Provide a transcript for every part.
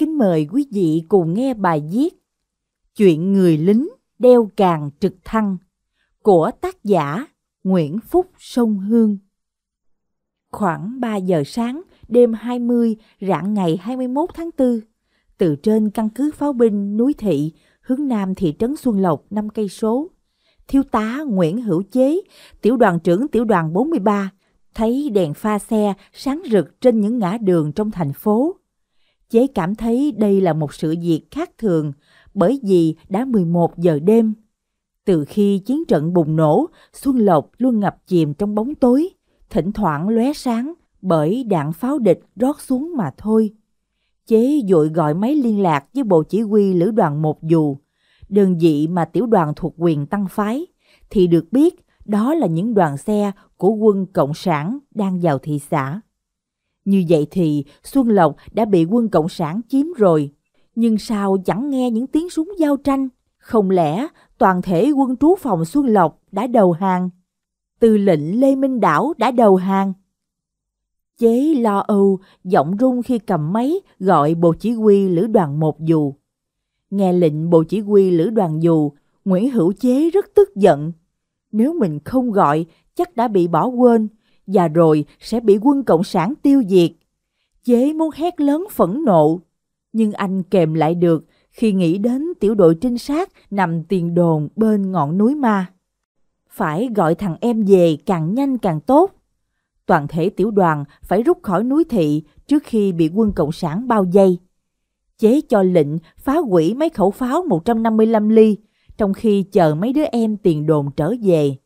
Kính mời quý vị cùng nghe bài viết Chuyện người lính đeo càng trực thăng của tác giả Nguyễn Phúc Sông Hương. Khoảng 3 giờ sáng, đêm 20, rạng ngày 21 tháng 4, từ trên căn cứ pháo binh Núi Thị, hướng nam thị trấn Xuân Lộc 5 cây số, Thiếu tá Nguyễn Hữu Chế, tiểu đoàn trưởng tiểu đoàn 43, thấy đèn pha xe sáng rực trên những ngã đường trong thành phố. Chế cảm thấy đây là một sự việc khác thường, bởi vì đã 11 giờ đêm. Từ khi chiến trận bùng nổ, Xuân Lộc luôn ngập chìm trong bóng tối, thỉnh thoảng lóe sáng bởi đạn pháo địch rót xuống mà thôi. Chế vội gọi máy liên lạc với bộ chỉ huy Lữ đoàn Một Dù, đơn vị mà tiểu đoàn thuộc quyền tăng phái, thì được biết đó là những đoàn xe của quân Cộng sản đang vào thị xã. Như vậy thì Xuân Lộc đã bị quân Cộng sản chiếm rồi, nhưng sao chẳng nghe những tiếng súng giao tranh? Không lẽ toàn thể quân trú phòng Xuân Lộc đã đầu hàng? Tư lệnh Lê Minh Đảo đã đầu hàng? Chế lo âu, giọng run khi cầm máy gọi bộ chỉ huy Lữ đoàn Một Dù. Nghe lệnh bộ chỉ huy Lữ đoàn Dù, Nguyễn Hữu Chế rất tức giận. Nếu mình không gọi, chắc đã bị bỏ quên, và rồi sẽ bị quân Cộng sản tiêu diệt. Chế muốn hét lớn phẫn nộ, nhưng anh kềm lại được khi nghĩ đến tiểu đội trinh sát nằm tiền đồn bên ngọn núi ma. Phải gọi thằng em về càng nhanh càng tốt. Toàn thể tiểu đoàn phải rút khỏi Núi Thị trước khi bị quân Cộng sản bao vây. Chế cho lệnh phá hủy mấy khẩu pháo 155 ly, trong khi chờ mấy đứa em tiền đồn trở về.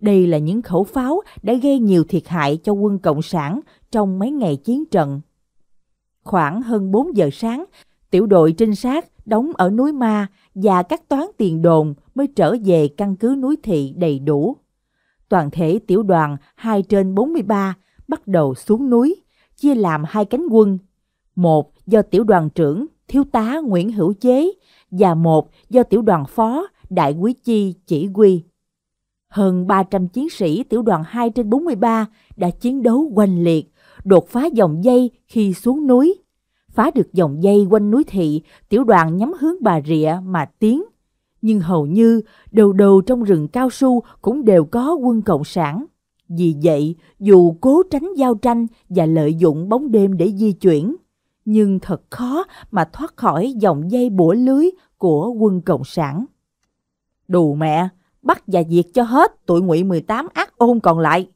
Đây là những khẩu pháo đã gây nhiều thiệt hại cho quân Cộng sản trong mấy ngày chiến trận. Khoảng hơn 4 giờ sáng, tiểu đội trinh sát đóng ở núi Ma và các toán tiền đồn mới trở về căn cứ Núi Thị đầy đủ. Toàn thể tiểu đoàn 2/43 bắt đầu xuống núi, chia làm hai cánh quân. Một do tiểu đoàn trưởng, thiếu tá Nguyễn Hữu Chế, và một do tiểu đoàn phó, đại quý Chi chỉ huy. Hơn 300 chiến sĩ tiểu đoàn 2/43 đã chiến đấu oanh liệt, đột phá vòng dây khi xuống núi. Phá được vòng dây quanh Núi Thị, tiểu đoàn nhắm hướng Bà Rịa mà tiến. Nhưng hầu như đầu trong rừng cao su cũng đều có quân Cộng sản. Vì vậy, dù cố tránh giao tranh và lợi dụng bóng đêm để di chuyển, nhưng thật khó mà thoát khỏi vòng dây bủa lưới của quân Cộng sản. Đù mẹ, bắt và diệt cho hết tụi ngụy 18 ác ôn còn lại.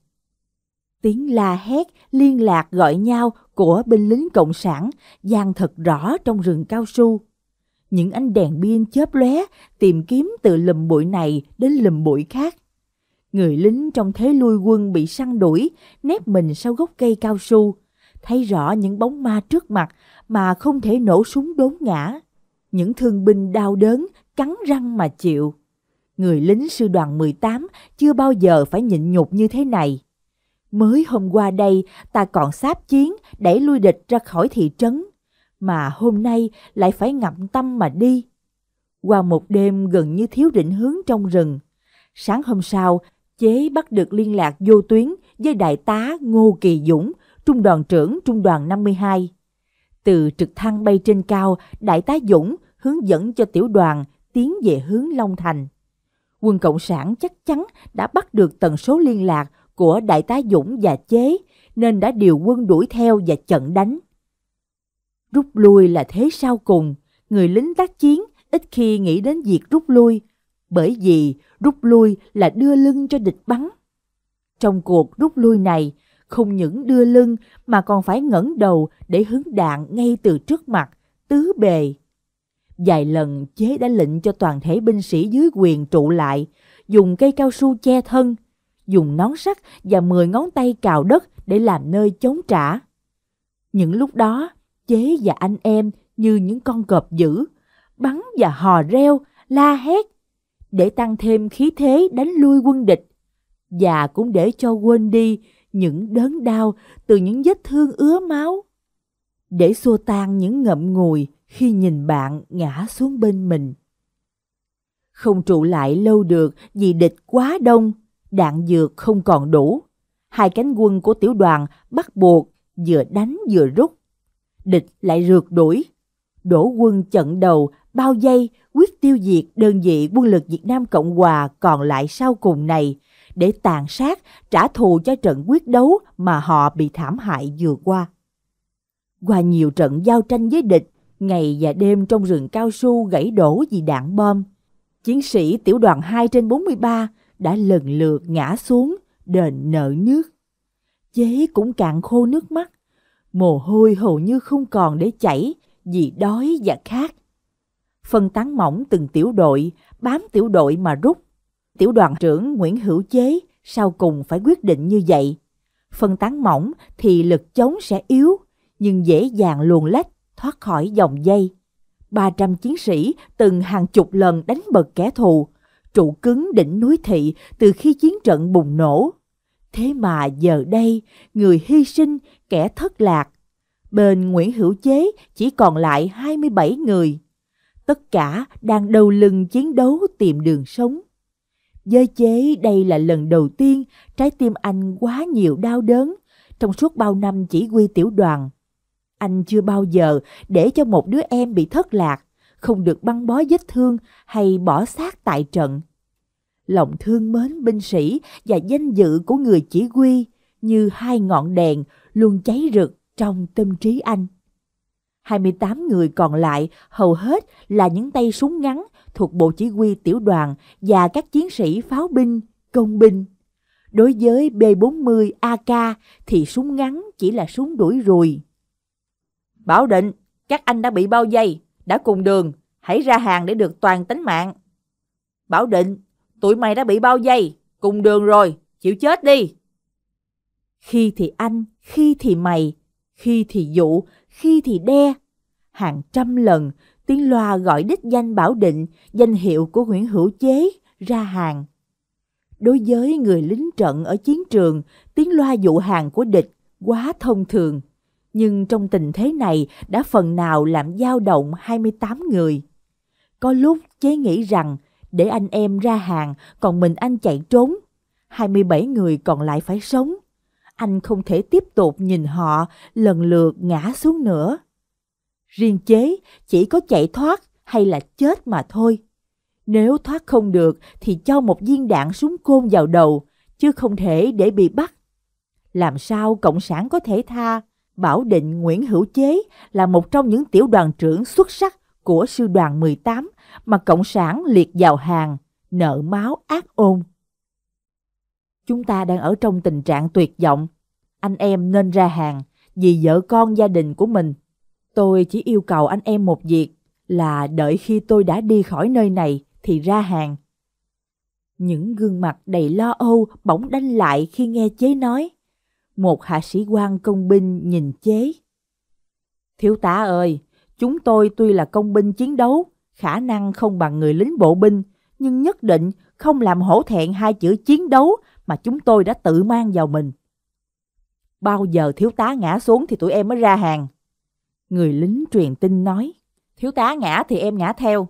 Tiếng la hét, liên lạc gọi nhau của binh lính Cộng sản vang thật rõ trong rừng cao su. Những ánh đèn pin chớp lóe tìm kiếm từ lùm bụi này đến lùm bụi khác. Người lính trong thế lui quân bị săn đuổi, nép mình sau gốc cây cao su, thấy rõ những bóng ma trước mặt mà không thể nổ súng đốn ngã. Những thương binh đau đớn, cắn răng mà chịu. Người lính sư đoàn 18 chưa bao giờ phải nhịn nhục như thế này. Mới hôm qua đây ta còn sáp chiến đẩy lui địch ra khỏi thị trấn, mà hôm nay lại phải ngậm tâm mà đi. Qua một đêm gần như thiếu định hướng trong rừng, sáng hôm sau Chế bắt được liên lạc vô tuyến với đại tá Ngô Kỳ Dũng, trung đoàn trưởng trung đoàn 52. Từ trực thăng bay trên cao, đại tá Dũng hướng dẫn cho tiểu đoàn tiến về hướng Long Thành. Quân Cộng sản chắc chắn đã bắt được tần số liên lạc của đại tá Dũng và Chế, nên đã điều quân đuổi theo và chặn đánh. Rút lui là thế sau cùng, người lính tác chiến ít khi nghĩ đến việc rút lui, bởi vì rút lui là đưa lưng cho địch bắn. Trong cuộc rút lui này, không những đưa lưng mà còn phải ngẩng đầu để hứng đạn ngay từ trước mặt, tứ bề. Vài lần Chế đã lệnh cho toàn thể binh sĩ dưới quyền trụ lại, dùng cây cao su che thân, dùng nón sắt và 10 ngón tay cào đất để làm nơi chống trả. Những lúc đó, Chế và anh em như những con cọp dữ, bắn và hò reo, la hét, để tăng thêm khí thế đánh lui quân địch, và cũng để cho quên đi những đớn đau từ những vết thương ứa máu, để xua tan những ngậm ngùi khi nhìn bạn ngã xuống bên mình. Không trụ lại lâu được vì địch quá đông, đạn dược không còn đủ. Hai cánh quân của tiểu đoàn bắt buộc vừa đánh vừa rút. Địch lại rượt đuổi. đổ quân trận đầu, bao vây quyết tiêu diệt đơn vị quân lực Việt Nam Cộng Hòa còn lại sau cùng này để tàn sát, trả thù cho trận quyết đấu mà họ bị thảm hại vừa qua. Qua nhiều trận giao tranh với địch, ngày và đêm trong rừng cao su gãy đổ vì đạn bom, chiến sĩ tiểu đoàn 2/43 đã lần lượt ngã xuống đền nợ nước. Chế cũng cạn khô nước mắt, mồ hôi hầu như không còn để chảy vì đói và khát. Phân tán mỏng từng tiểu đội, bám tiểu đội mà rút. Tiểu đoàn trưởng Nguyễn Hữu Chế sau cùng phải quyết định như vậy. Phân tán mỏng thì lực chống sẽ yếu, nhưng dễ dàng luồn lách thoát khỏi vòng dây. 300 chiến sĩ từng hàng chục lần đánh bật kẻ thù, trụ cứng đỉnh núi Thị từ khi chiến trận bùng nổ. Thế mà giờ đây, người hy sinh, kẻ thất lạc. Bên Nguyễn Hữu Chế chỉ còn lại 27 người. Tất cả đang đầu lưng chiến đấu tìm đường sống. Với Chế, đây là lần đầu tiên trái tim anh quá nhiều đau đớn trong suốt bao năm chỉ huy tiểu đoàn. Anh chưa bao giờ để cho một đứa em bị thất lạc, không được băng bó vết thương hay bỏ xác tại trận. Lòng thương mến binh sĩ và danh dự của người chỉ huy như hai ngọn đèn luôn cháy rực trong tâm trí anh. 28 người còn lại hầu hết là những tay súng ngắn thuộc bộ chỉ huy tiểu đoàn và các chiến sĩ pháo binh, công binh. Đối với B40 AK thì súng ngắn chỉ là súng đuổi ruồi. Bảo định, các anh đã bị bao vây, đã cùng đường, hãy ra hàng để được toàn tính mạng. Bảo định, tụi mày đã bị bao vây, cùng đường rồi, chịu chết đi. Khi thì anh, khi thì mày, khi thì dụ, khi thì đe. Hàng trăm lần, tiếng loa gọi đích danh Bảo Định, danh hiệu của Nguyễn Hữu Chế, ra hàng. Đối với người lính trận ở chiến trường, tiếng loa dụ hàng của địch quá thông thường. Nhưng trong tình thế này đã phần nào làm dao động 28 người. Có lúc Chế nghĩ rằng để anh em ra hàng còn mình anh chạy trốn, 27 người còn lại phải sống. Anh không thể tiếp tục nhìn họ lần lượt ngã xuống nữa. Riêng Chế chỉ có chạy thoát hay là chết mà thôi. Nếu thoát không được thì cho một viên đạn súng côn vào đầu, chứ không thể để bị bắt. Làm sao Cộng sản có thể tha? Bảo Định Nguyễn Hữu Chế là một trong những tiểu đoàn trưởng xuất sắc của Sư đoàn 18 mà Cộng sản liệt vào hàng, nợ máu ác ôn. Chúng ta đang ở trong tình trạng tuyệt vọng. Anh em nên ra hàng vì vợ con gia đình của mình. Tôi chỉ yêu cầu anh em một việc là đợi khi tôi đã đi khỏi nơi này thì ra hàng. Những gương mặt đầy lo âu bỗng đanh lại khi nghe Chế nói. Một hạ sĩ quan công binh nhìn Chế. Thiếu tá ơi, chúng tôi tuy là công binh chiến đấu, khả năng không bằng người lính bộ binh, nhưng nhất định không làm hổ thẹn hai chữ chiến đấu mà chúng tôi đã tự mang vào mình. Bao giờ thiếu tá ngã xuống thì tụi em mới ra hàng. Người lính truyền tin nói. Thiếu tá ngã thì em ngã theo.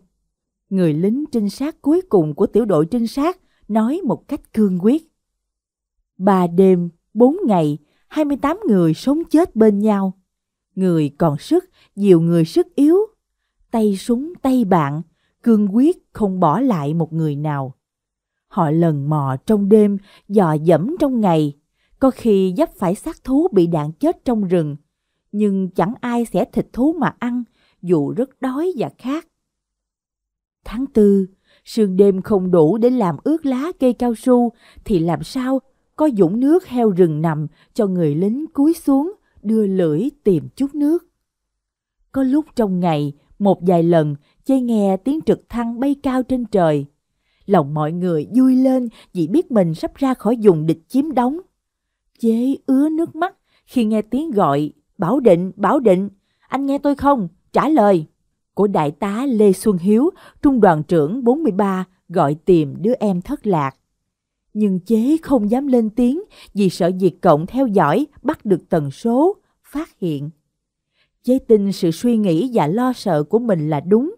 Người lính trinh sát cuối cùng của tiểu đội trinh sát nói một cách cương quyết. 3 đêm 4 ngày, 28 người sống chết bên nhau. Người còn sức, nhiều người sức yếu. Tay súng tay bạn, cương quyết không bỏ lại một người nào. Họ lần mò trong đêm, dò dẫm trong ngày. Có khi vấp phải xác thú bị đạn chết trong rừng. Nhưng chẳng ai xẻ thịt thú mà ăn, dù rất đói và khát. Tháng 4, sương đêm không đủ để làm ướt lá cây cao su, thì làm sao có dũng nước heo rừng nằm cho người lính cúi xuống, đưa lưỡi tìm chút nước. Có lúc trong ngày, một vài lần, Chế nghe tiếng trực thăng bay cao trên trời. Lòng mọi người vui lên vì biết mình sắp ra khỏi vùng địch chiếm đóng. Chế ứa nước mắt khi nghe tiếng gọi Bảo Định, Bảo Định, anh nghe tôi không? Trả lời! Của Đại tá Lê Xuân Hiếu, trung đoàn trưởng 43 gọi tìm đứa em thất lạc. Nhưng Chế không dám lên tiếng vì sợ Việt Cộng theo dõi, bắt được tần số, phát hiện. Chế tin sự suy nghĩ và lo sợ của mình là đúng,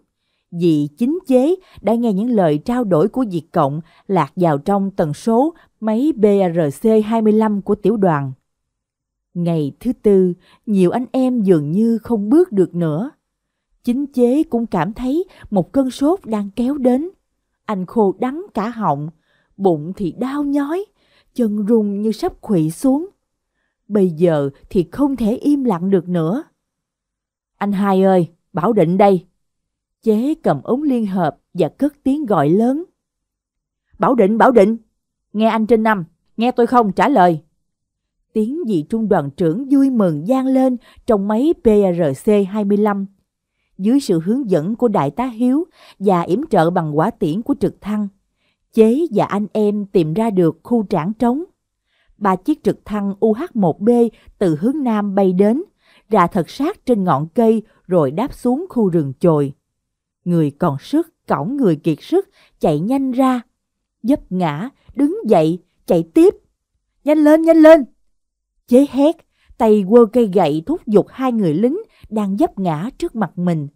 vì chính Chế đã nghe những lời trao đổi của Việt Cộng lạc vào trong tần số máy PRC-25 của tiểu đoàn. Ngày thứ 4, nhiều anh em dường như không bước được nữa. Chính Chế cũng cảm thấy một cơn sốt đang kéo đến. Anh khô đắng cả họng, bụng thì đau nhói, chân run như sắp khuỵu xuống. Bây giờ thì không thể im lặng được nữa. Anh Hai ơi, Bảo Định đây. Chế cầm ống liên hợp và cất tiếng gọi lớn. Bảo Định, Bảo Định, nghe anh trên năm, nghe tôi không, trả lời. Tiếng vị trung đoàn trưởng vui mừng vang lên trong máy PRC-25. Dưới sự hướng dẫn của Đại tá Hiếu và yểm trợ bằng quả tiễn của trực thăng, Chế và anh em tìm ra được khu trảng trống. Ba chiếc trực thăng UH-1B từ hướng Nam bay đến, rà thật sát trên ngọn cây rồi đáp xuống khu rừng chồi. Người còn sức, cõng người kiệt sức, chạy nhanh ra. Dấp ngã, đứng dậy, chạy tiếp. Nhanh lên! Chế hét, tay quơ cây gậy thúc giục hai người lính đang dấp ngã trước mặt mình.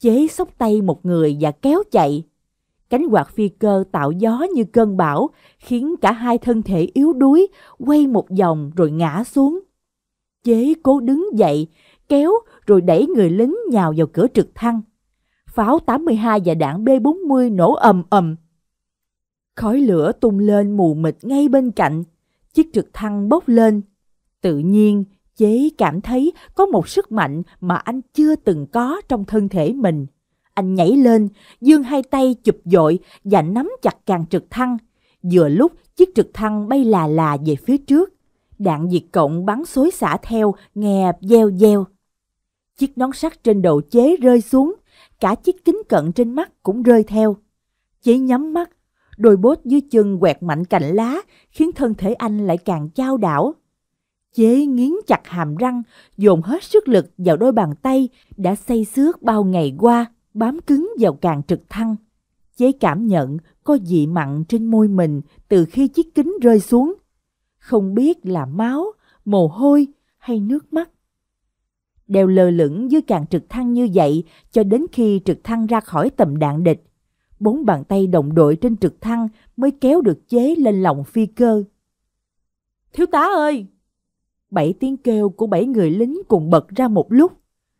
Chế xốc tay một người và kéo chạy. Cánh quạt phi cơ tạo gió như cơn bão, khiến cả hai thân thể yếu đuối, quay một vòng rồi ngã xuống. Chế cố đứng dậy, kéo rồi đẩy người lính nhào vào cửa trực thăng. Pháo 82 và đạn B-40 nổ ầm ầm. Khói lửa tung lên mù mịt ngay bên cạnh, chiếc trực thăng bốc lên. Tự nhiên, Chế cảm thấy có một sức mạnh mà anh chưa từng có trong thân thể mình. Anh nhảy lên, giương hai tay chụp dội và nắm chặt càng trực thăng. Vừa lúc, chiếc trực thăng bay là về phía trước. Đạn diệt cộng bắn xối xả theo, nghe veo veo. Chiếc nón sắt trên đầu Chế rơi xuống, cả chiếc kính cận trên mắt cũng rơi theo. Chế nhắm mắt, đôi bốt dưới chân quẹt mạnh cành lá, khiến thân thể anh lại càng chao đảo. Chế nghiến chặt hàm răng, dồn hết sức lực vào đôi bàn tay đã xây xước bao ngày qua, bám cứng vào càng trực thăng. Chế cảm nhận có vị mặn trên môi mình từ khi chiếc kính rơi xuống. Không biết là máu, mồ hôi hay nước mắt. Đeo lơ lửng dưới càng trực thăng như vậy cho đến khi trực thăng ra khỏi tầm đạn địch. Bốn bàn tay đồng đội trên trực thăng mới kéo được Chế lên lòng phi cơ. Thiếu tá ơi! 7 tiếng kêu của 7 người lính cùng bật ra một lúc.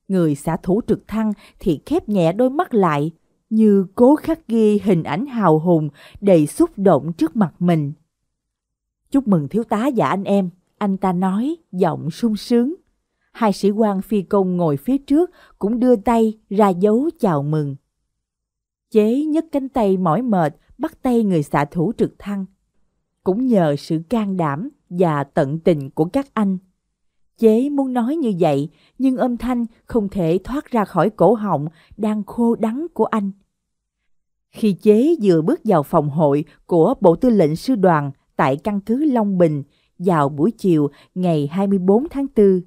Người xạ thủ trực thăng thì khép nhẹ đôi mắt lại, như cố khắc ghi hình ảnh hào hùng đầy xúc động trước mặt mình. Chúc mừng thiếu tá và anh em, anh ta nói, giọng sung sướng. Hai sĩ quan phi công ngồi phía trước cũng đưa tay ra dấu chào mừng. Chế nhấc cánh tay mỏi mệt bắt tay người xạ thủ trực thăng. Cũng nhờ sự can đảm và tận tình của các anh. Chế muốn nói như vậy, nhưng âm thanh không thể thoát ra khỏi cổ họng đang khô đắng của anh. Khi Chế vừa bước vào phòng hội của Bộ Tư lệnh Sư đoàn tại căn cứ Long Bình vào buổi chiều ngày 24 tháng 4,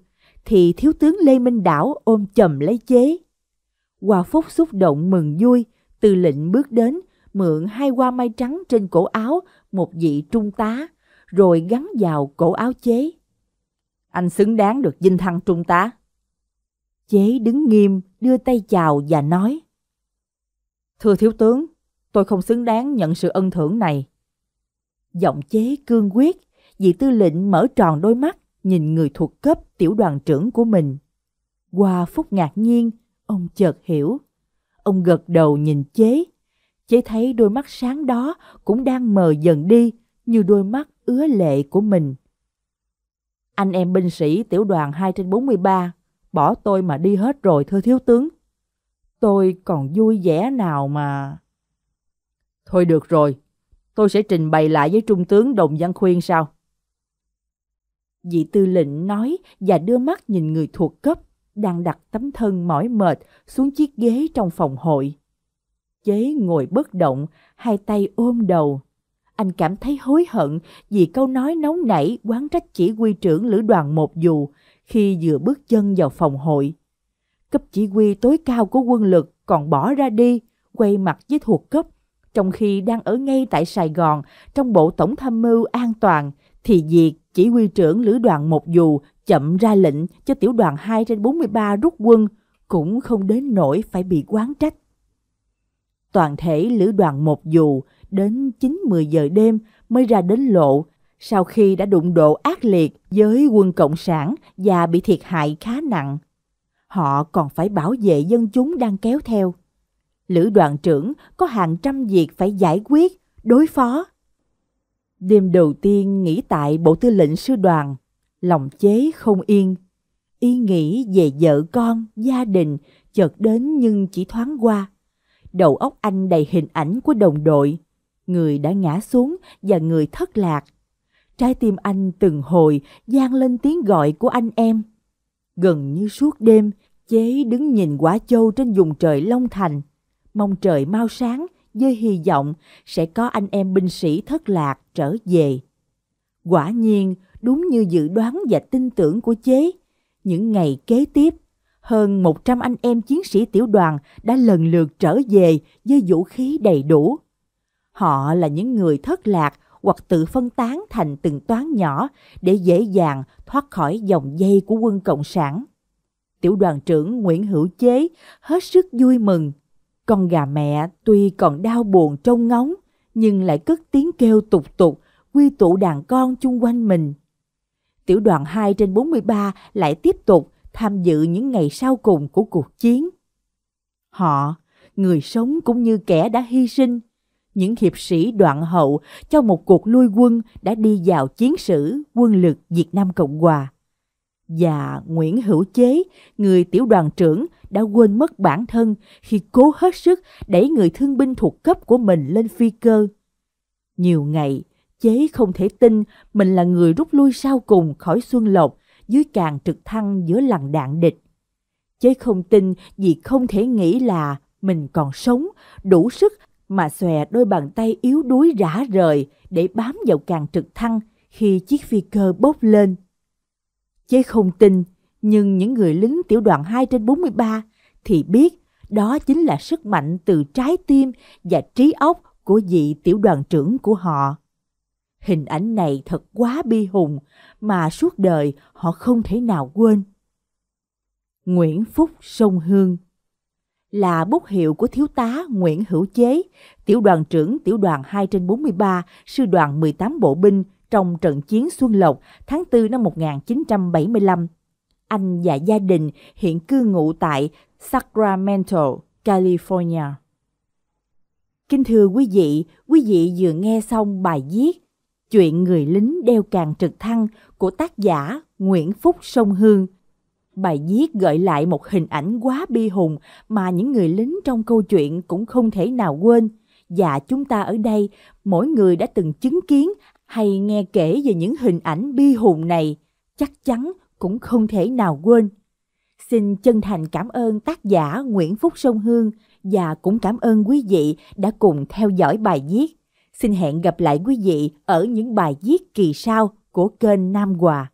thì Thiếu tướng Lê Minh Đảo ôm chầm lấy Chế. Qua phút xúc động mừng vui, tư lệnh bước đến, mượn hai hoa mai trắng trên cổ áo một vị trung tá, rồi gắn vào cổ áo Chế. Anh xứng đáng được vinh thăng trung tá. Chế đứng nghiêm, đưa tay chào và nói. Thưa thiếu tướng, tôi không xứng đáng nhận sự ân thưởng này. Giọng Chế cương quyết, vị tư lệnh mở tròn đôi mắt, nhìn người thuộc cấp tiểu đoàn trưởng của mình. Qua phút ngạc nhiên, ông chợt hiểu. Ông gật đầu nhìn Chế. Chế thấy đôi mắt sáng đó cũng đang mờ dần đi, như đôi mắt ứa lệ của mình. Anh em binh sĩ tiểu đoàn 2/43 bỏ tôi mà đi hết rồi thưa thiếu tướng. Tôi còn vui vẻ nào mà... Thôi được rồi, tôi sẽ trình bày lại với trung tướng Đồng Văn Khuyên sau. Vị tư lệnh nói và đưa mắt nhìn người thuộc cấp đang đặt tấm thân mỏi mệt xuống chiếc ghế trong phòng hội. Chế ngồi bất động, hai tay ôm đầu. Anh cảm thấy hối hận vì câu nói nóng nảy oán trách chỉ huy trưởng Lữ đoàn Một Dù khi vừa bước chân vào phòng hội. Cấp chỉ huy tối cao của quân lực còn bỏ ra đi, quay mặt với thuộc cấp, trong khi đang ở ngay tại Sài Gòn trong Bộ Tổng tham mưu An toàn, thì việc chỉ huy trưởng Lữ đoàn Một Dù chậm ra lệnh cho tiểu đoàn 2/43 rút quân cũng không đến nỗi phải bị oán trách. Toàn thể Lữ đoàn Một Dù đến 9-10 giờ đêm mới ra đến lộ sau khi đã đụng độ ác liệt với quân Cộng sản và bị thiệt hại khá nặng. họ còn phải bảo vệ dân chúng đang kéo theo. Lữ đoàn trưởng có hàng trăm việc phải giải quyết, đối phó. Đêm đầu tiên nghỉ tại bộ tư lệnh sư đoàn, lòng Chế không yên. Ý nghĩ về vợ con, gia đình chợt đến nhưng chỉ thoáng qua. Đầu óc anh đầy hình ảnh của đồng đội, người đã ngã xuống và người thất lạc. Trái tim anh từng hồi vang lên tiếng gọi của anh em. Gần như suốt đêm, Chế đứng nhìn quả châu trên vùng trời Long Thành, mong trời mau sáng với hy vọng sẽ có anh em binh sĩ thất lạc trở về. Quả nhiên, đúng như dự đoán và tin tưởng của Chế, những ngày kế tiếp, hơn 100 anh em chiến sĩ tiểu đoàn đã lần lượt trở về với vũ khí đầy đủ. Họ là những người thất lạc hoặc tự phân tán thành từng toán nhỏ để dễ dàng thoát khỏi vòng dây của quân Cộng sản. Tiểu đoàn trưởng Nguyễn Hữu Chế hết sức vui mừng. Con gà mẹ tuy còn đau buồn trông ngóng, nhưng lại cất tiếng kêu tục tục, quy tụ đàn con chung quanh mình. Tiểu đoàn 2/43 lại tiếp tục tham dự những ngày sau cùng của cuộc chiến. Họ, người sống cũng như kẻ đã hy sinh, những hiệp sĩ đoạn hậu cho một cuộc lui quân đã đi vào chiến sử quân lực Việt Nam Cộng Hòa. Và Nguyễn Hữu Chế, người tiểu đoàn trưởng, đã quên mất bản thân khi cố hết sức đẩy người thương binh thuộc cấp của mình lên phi cơ. Nhiều ngày, Chế không thể tin mình là người rút lui sau cùng khỏi Xuân Lộc dưới càng trực thăng giữa lằn đạn địch. Chế không tin vì không thể nghĩ là mình còn sống, đủ sức mà xòe đôi bàn tay yếu đuối rã rời để bám vào càng trực thăng khi chiếc phi cơ bốc lên. Chế không tin, nhưng những người lính tiểu đoàn 2/43 thì biết đó chính là sức mạnh từ trái tim và trí óc của vị tiểu đoàn trưởng của họ. Hình ảnh này thật quá bi hùng mà suốt đời họ không thể nào quên. Nguyễn Phúc Sông Hương là bút hiệu của thiếu tá Nguyễn Hữu Chế, tiểu đoàn trưởng tiểu đoàn 2/43, sư đoàn 18 bộ binh trong trận chiến Xuân Lộc tháng 4 năm 1975. Anh và gia đình hiện cư ngụ tại Sacramento, California. Kính thưa quý vị vừa nghe xong bài viết Chuyện người lính đeo càng trực thăng của tác giả Nguyễn Phúc Sông Hương. Bài viết gợi lại một hình ảnh quá bi hùng mà những người lính trong câu chuyện cũng không thể nào quên. Và chúng ta ở đây, mỗi người đã từng chứng kiến hay nghe kể về những hình ảnh bi hùng này, chắc chắn cũng không thể nào quên. Xin chân thành cảm ơn tác giả Nguyễn Phúc Sông Hương và cũng cảm ơn quý vị đã cùng theo dõi bài viết. Xin hẹn gặp lại quý vị ở những bài viết kỳ sau của kênh Nam Hòa.